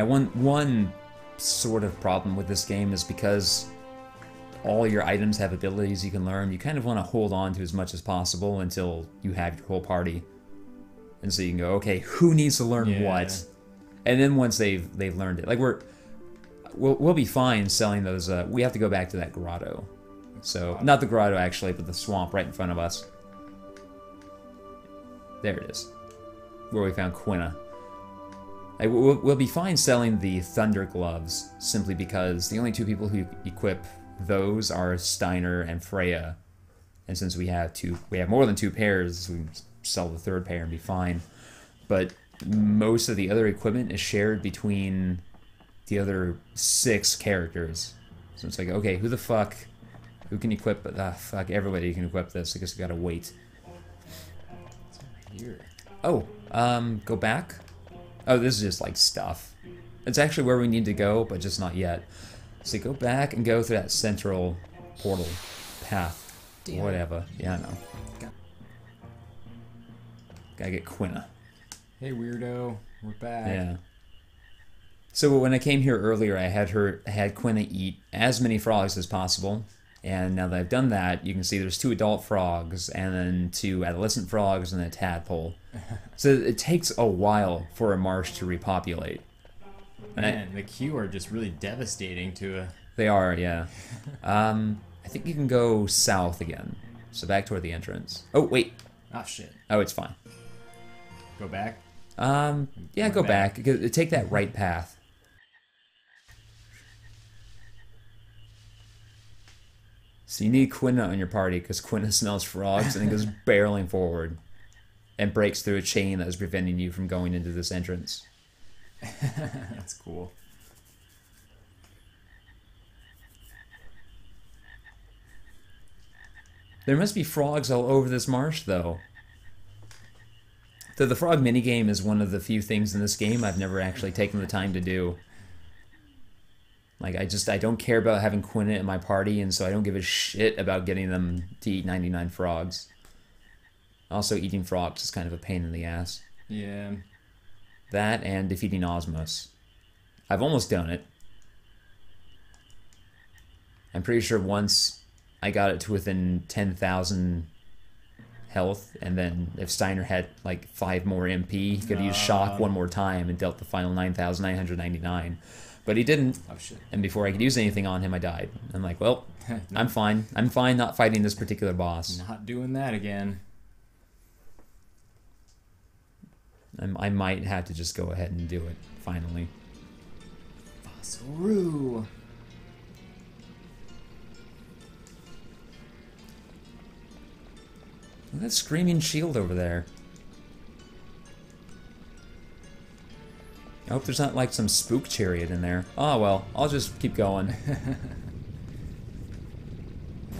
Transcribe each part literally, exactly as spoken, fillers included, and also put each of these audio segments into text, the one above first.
Now, one, one sort of problem with this game is because all your items have abilities you can learn, you kind of want to hold on to as much as possible until you have your whole party. And so you can go, okay, who needs to learn yeah. what? And then once they've they've learned it, like we're we'll we'll be fine selling those. Uh, we have to go back to that grotto, so not the grotto actually, but the swamp right in front of us. There it is, where we found Quina. Like, we'll we'll be fine selling the Thunder Gloves simply because the only two people who equip those are Steiner and Freya, and since we have two, we have more than two pairs, we can sell the third pair and be fine. But most of the other equipment is shared between the other six characters. So it's like, okay, who the fuck, who can equip, ah, fuck, everybody can equip this, I guess we gotta wait. What's over here? Oh, um, go back? Oh, this is just like stuff. It's actually where we need to go, but just not yet. So go back and go through that central portal path. Damn. Whatever. Yeah, I know. Got Gotta get Quina. Hey, weirdo. We're back. Yeah. So when I came here earlier, I had her had Quina eat as many frogs as possible. And now that I've done that, you can see there's two adult frogs and then two adolescent frogs and then a tadpole. So it takes a while for a marsh to repopulate. Man, I, the Q are just really devastating to a... They are, yeah. um, I think you can go south again. So back toward the entrance. Oh, wait. Oh, shit. Oh, it's fine. Go back? Um, yeah, go back. back. Take that right path. So you need Quina on your party because Quina smells frogs and it goes barreling forward and breaks through a chain that is preventing you from going into this entrance. That's cool. There must be frogs all over this marsh, though. So the frog minigame is one of the few things in this game I've never actually taken the time to do. Like, I just, I don't care about having Quina in my party, and so I don't give a shit about getting them to eat ninety-nine frogs. Also, eating frogs is kind of a pain in the ass. Yeah. That and defeating Osmos. I've almost done it. I'm pretty sure once I got it to within ten thousand health, and then if Steiner had like five more M P, he could uh, use shock one more time and dealt the final nine thousand nine hundred ninety-nine. But he didn't, oh, shit. And before I could use anything on him, I died. I'm like, well, no. I'm fine. I'm fine not fighting this particular boss. Not doing that again. I might have to just go ahead and do it, finally. Fossil Roo! Look at that screaming shield over there. I hope there's not like some spook chariot in there. Oh well, I'll just keep going.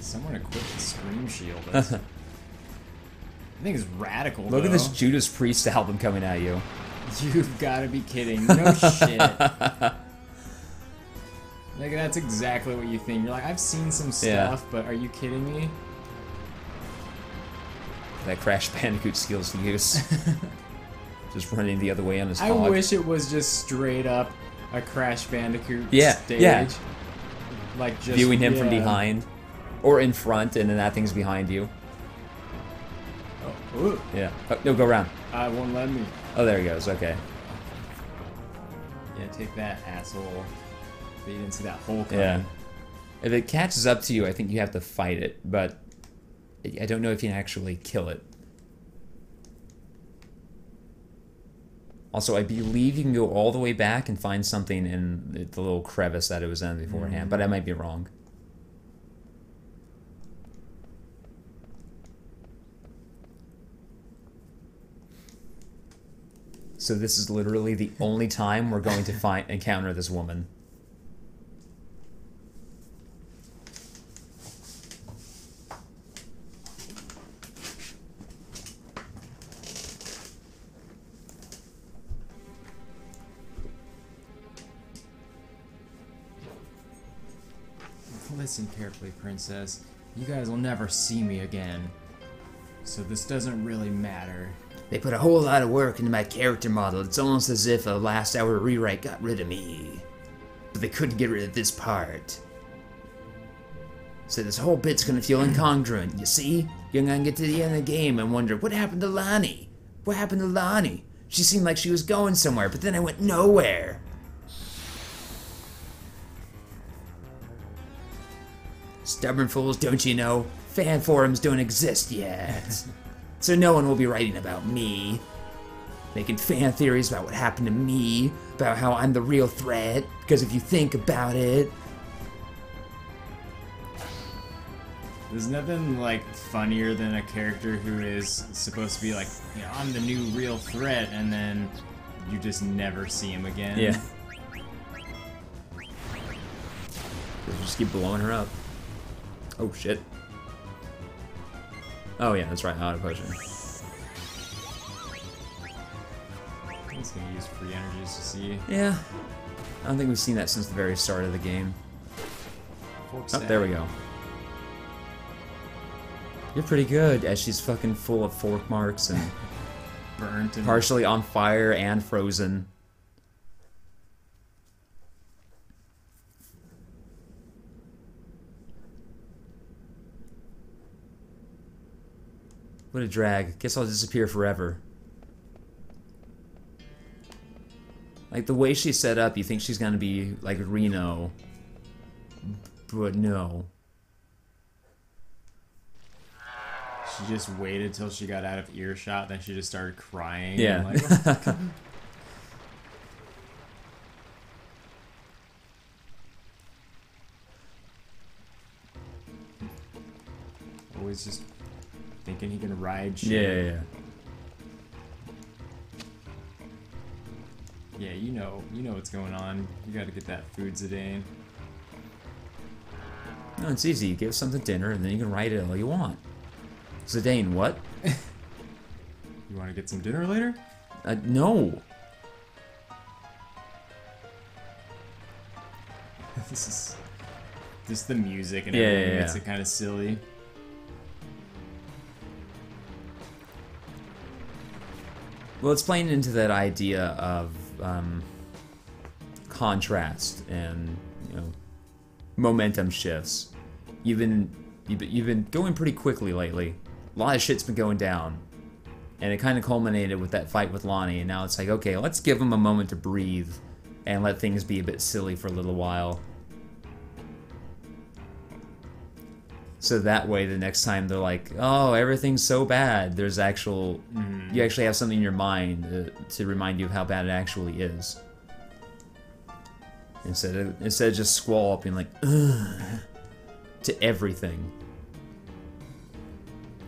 Someone equipped the scream shield. I think it's radical. Look though. At this Judas Priest album coming at you. You've got to be kidding! No shit. Like that's exactly what you think. You're like, I've seen some stuff, yeah. But are you kidding me? That Crash Bandicoot skills to use. Just running the other way on his hog. I wish it was just straight up a Crash Bandicoot yeah, stage. Yeah. Like just viewing him yeah. from behind, or in front, and then that thing's behind you. Ooh. Yeah. Oh, no, go around. Uh, it won't let me. Oh, there he goes. Okay. Yeah, take that, asshole. But you didn't see that hole coming. Yeah. If it catches up to you, I think you have to fight it, but I don't know if you can actually kill it. Also, I believe you can go all the way back and find something in the little crevice that it was in beforehand, mm-hmm. but I might be wrong. So this is literally the only time we're going to find encounter this woman. Listen carefully, princess. You guys will never see me again. So this doesn't really matter. They put a whole lot of work into my character model. It's almost as if a last hour rewrite got rid of me. But they couldn't get rid of this part. So this whole bit's gonna feel incongruent, you see? You're gonna get to the end of the game and wonder, what happened to Lonnie? What happened to Lonnie? She seemed like she was going somewhere, but then I went nowhere. Stubborn fools, don't you know? Fan forums don't exist yet. So no one will be writing about me. Making fan theories about what happened to me, about how I'm the real threat, because if you think about it, there's nothing, like, funnier than a character who is supposed to be like, you know, I'm the new real threat, and then you just never see him again. Yeah. We'll just keep blowing her up. Oh, shit. Oh, yeah, that's right, auto potion. I'm just gonna use free energies to see. Yeah. I don't think we've seen that since the very start of the game. Forks oh, down. There we go. You're pretty good, as she's fucking full of fork marks and burnt and partially on fire and frozen. What a drag. Guess I'll disappear forever. Like, the way she's set up, you think she's gonna be like Reno. But no. She just waited till she got out of earshot, then she just started crying. Yeah. Like, oh, always just thinking he can ride shit. Yeah, yeah, yeah. Yeah, you know, you know what's going on. You gotta get that food, Zidane. No, it's easy. You give something dinner, and then you can ride it all you want. Zidane, what? You want to get some dinner later? Uh, no. This is just the music and yeah, everything yeah, yeah. makes it kind of silly. Well, it's playing into that idea of um, contrast and, you know, momentum shifts. You've been you've been going pretty quickly lately. A lot of shit's been going down, and it kind of culminated with that fight with Lonnie, and now it's like, okay, let's give him a moment to breathe and let things be a bit silly for a little while. So that way, the next time they're like, oh, everything's so bad, there's actual... Mm. You actually have something in your mind to, to remind you of how bad it actually is. Instead of, instead of just squall up and like, ugh, to everything.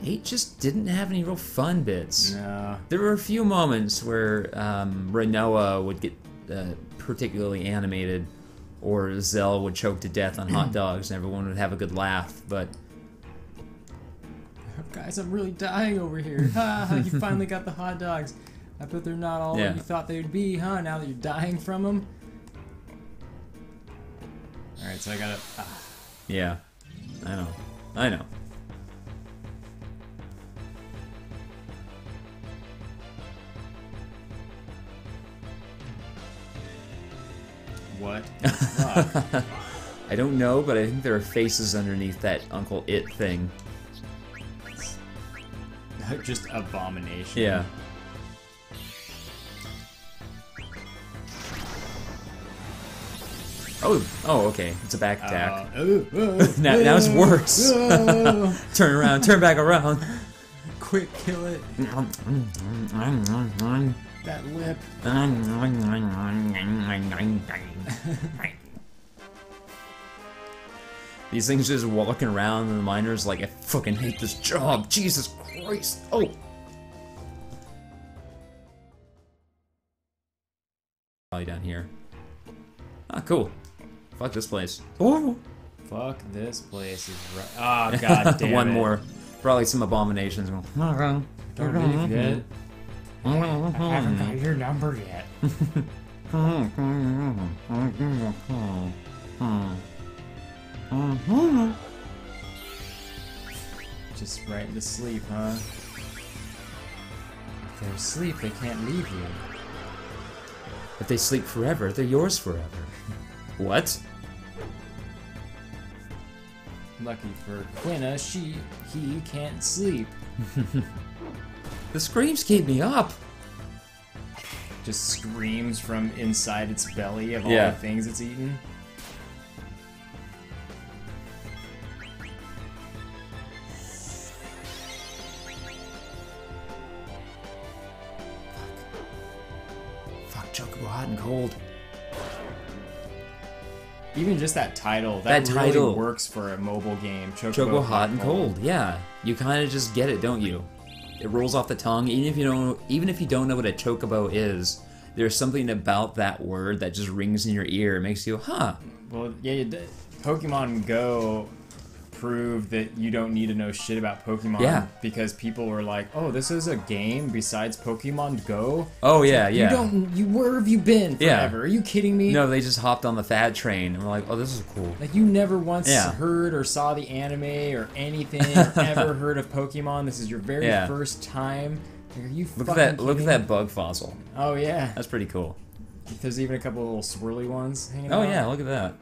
He just didn't have any real fun bits. No. There were a few moments where um, Renoa would get uh, particularly animated, or Zell would choke to death on hot dogs, and everyone would have a good laugh. But guys, I'm really dying over here. Ha! You finally got the hot dogs. I bet they're not all yeah. what you thought they'd be, huh? Now that you're dying from them. All right, so I gotta. Ah. Yeah, I know. I know. What? Fuck. I don't know, but I think there are faces underneath that Uncle It thing. Just abomination. Yeah. Oh, oh, okay. It's a back attack. Uh, oh, oh, now, oh, now it's worse. Oh. Turn around. Turn back around. Quick, kill it. That lip. These things just walking around, and the miner's like, I fucking hate this job. Jesus Christ. Oh. Probably down here. Ah, cool. Fuck this place. Oh. Fuck this place is right. Ah, oh, god damn. One it. more. Probably some abominations. Don't really good. I haven't got your number yet. Just right into sleep, huh? They're asleep, they can't leave you. If they sleep forever, they're yours forever. What? Lucky for Quina, she, he can't sleep. The screams keep me up! Just screams from inside its belly of all yeah. the things it's eaten. Fuck. Fuck Chocobo, hot and cold. Even just that title, that, that title really works for a mobile game. Chocobo, Chocobo hot and cold. cold. Yeah, you kind of just get it, don't you? It rolls off the tongue. Even if you don't, even if you don't know what a chocobo is, there's something about that word that just rings in your ear. It makes you, huh? Well, yeah, you did. Pokemon Go proved that you don't need to know shit about Pokemon. Yeah. Because people were like, oh, this is a game besides Pokemon Go. Oh yeah, like, yeah. You don't. You where have you been forever? Yeah. Are you kidding me? No, they just hopped on the fad train and were like, oh, this is cool. Like you never once yeah. heard or saw the anime or anything, or ever heard of Pokemon. This is your very yeah. first time. Like, are you look at that? Look at that bug fossil. Oh yeah. That's pretty cool. There's even a couple of little swirly ones hanging out. Oh yeah, look at that.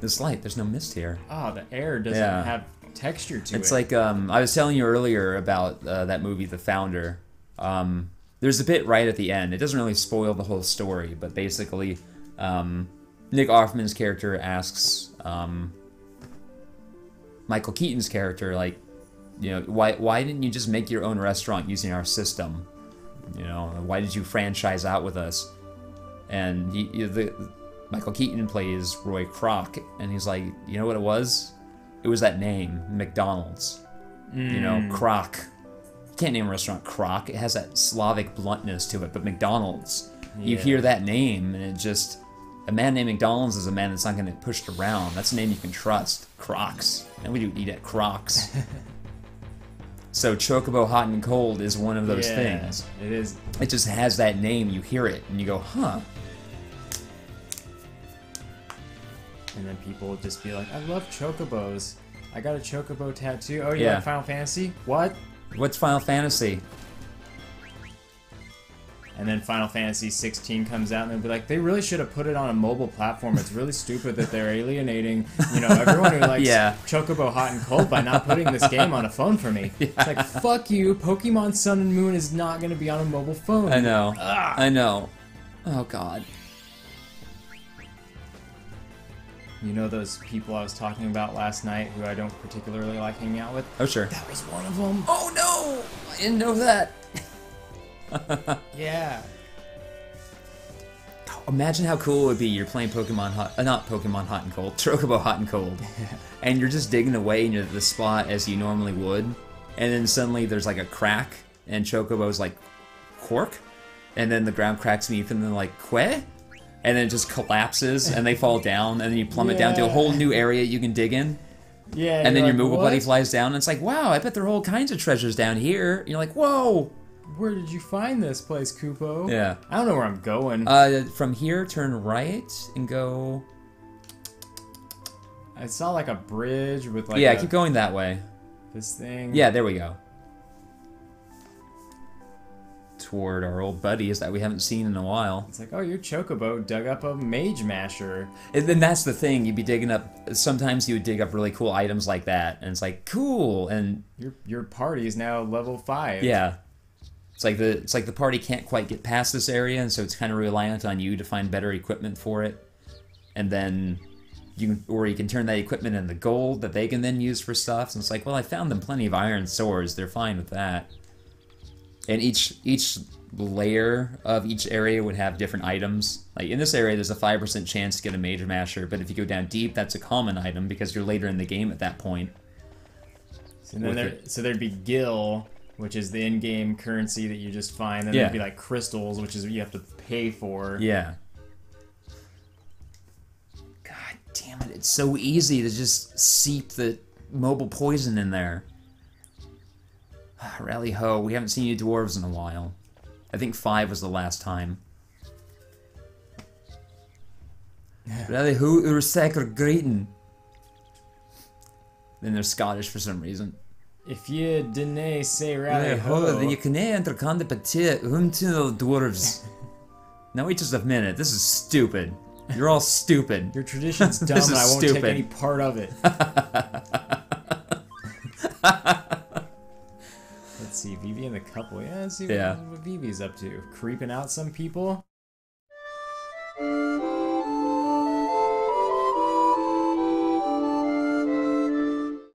This light, there's no mist here. Oh, the air doesn't yeah. have texture to it's it. It's like, um, I was telling you earlier about uh, that movie, The Founder. Um, there's a bit right at the end. It doesn't really spoil the whole story, but basically, um, Nick Offerman's character asks um, Michael Keaton's character, like, you know, why, why didn't you just make your own restaurant using our system? You know, why did you franchise out with us? And you, you, the... Michael Keaton plays Roy Kroc, and he's like, you know what it was? It was that name, McDonald's. Mm. You know, Kroc. You can't name a restaurant Kroc. It has that Slavic bluntness to it, but McDonald's. Yeah. You hear that name, and it just... A man named McDonald's is a man that's not going to get pushed around. That's a name you can trust. Crocs. And we do eat at Crocs. So Chocobo Hot and Cold is one of those yeah, things. It is. It just has that name. You hear it, and you go, huh. And then people would just be like, I love chocobos. I got a chocobo tattoo. Oh, you yeah. like Final Fantasy? What? What's Final Fantasy? And then Final Fantasy sixteen comes out, and they'll be like, they really should have put it on a mobile platform. It's really stupid that they're alienating, you know, everyone who likes yeah. Chocobo Hot and Cold by not putting this game on a phone for me. Yeah. It's like, fuck you. Pokemon Sun and Moon is not going to be on a mobile phone. I know. Ugh. I know. Oh, God. You know those people I was talking about last night who I don't particularly like hanging out with? Oh, sure. That was one of them. Oh, no! I didn't know that. Yeah. Imagine how cool it would be. You're playing Pokemon Hot... Uh, not Pokemon Hot and Cold. Chocobo Hot and Cold. And you're just digging away into the spot as you normally would. And then suddenly there's like a crack. And Chocobo's like, cork? And then the ground cracks beneath them, and they're like, queh? And then it just collapses, and they fall down, and then you plummet yeah. down to a whole new area you can dig in. Yeah. And then like, your Moogle buddy flies down, and it's like, wow, I bet there are all kinds of treasures down here. And you're like, whoa! Where did you find this place, Kupo? Yeah. I don't know where I'm going. Uh, from here, turn right, and go... I saw, like, a bridge with, like, yeah, a... keep going that way. This thing? Yeah, there we go. Toward our old buddies that we haven't seen in a while. It's like, oh, your chocobo dug up a Mage Masher. And then that's the thing, you'd be digging up, sometimes you would dig up really cool items like that, and it's like, cool, and... Your, your party is now level five. Yeah. It's like, the, it's like the party can't quite get past this area, and so it's kind of reliant on you to find better equipment for it. And then, you or you can turn that equipment into gold that they can then use for stuff, and it's like, well, I found them plenty of iron swords, they're fine with that. And each each layer of each area would have different items. Like in this area, there's a five percent chance to get a Mage Masher, but if you go down deep, that's a common item because you're later in the game at that point. So, then there, so there'd be gil, which is the in-game currency that you just find. Then yeah. there'd be like crystals, which is what you have to pay for. Yeah. God damn it, it's so easy to just seep the mobile poison in there. Rally ho, we haven't seen you dwarves in a while. I think five was the last time. Rally ho, ursaker greeting. Then they're Scottish for some reason. If you deny say rally ho, then you can enter con de patea umtil dwarves. Now wait just a minute. This is stupid. You're all stupid. Your tradition's dumb, and I won't stupid. take any part of it. Let's see, Vivi and the couple. Yeah, let's see yeah. what Vivi's up to. Creeping out some people.